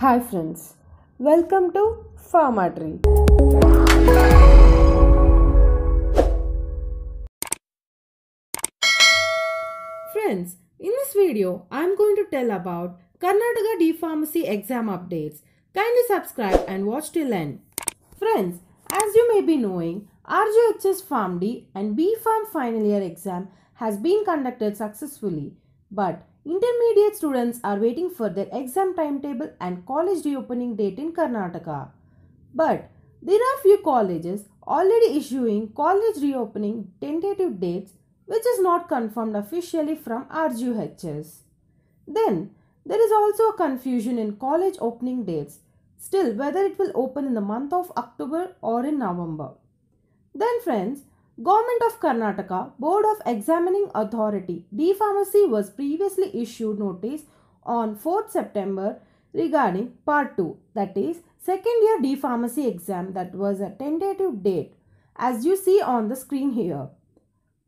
Hi friends, welcome to PharmaTree. Friends, in this video, I am going to tell about Karnataka DPharmacy exam updates. Kindly subscribe and watch till end. Friends, as you may be knowing, RGUHS PharmD and B Pharm final year exam has been conducted successfully, but intermediate students are waiting for their exam timetable and college reopening date in Karnataka. But there are few colleges already issuing college reopening tentative dates which is not confirmed officially from RGUHS. Then there is also a confusion in college opening dates, still whether it will open in the month of October or in November. Then friends, Government of Karnataka Board of Examining Authority DPharmacy was previously issued notice on 4th September regarding Part 2, that is second year DPharmacy exam, that was a tentative date as you see on the screen here.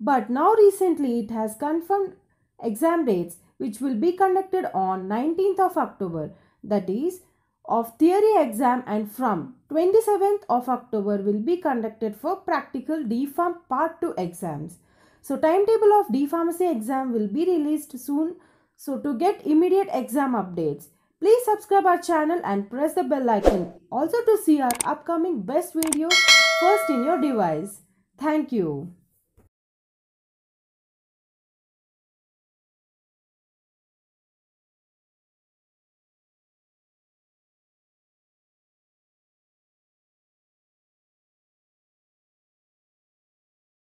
But now recently it has confirmed exam dates which will be conducted on 19th of October, that is of theory exam, and from 27th of October will be conducted for practical DPharm Part 2 exams. So timetable of DPharmacy exam will be released soon. So to get immediate exam updates, please subscribe our channel and press the bell icon also to see our upcoming best videos first in your device. Thank you.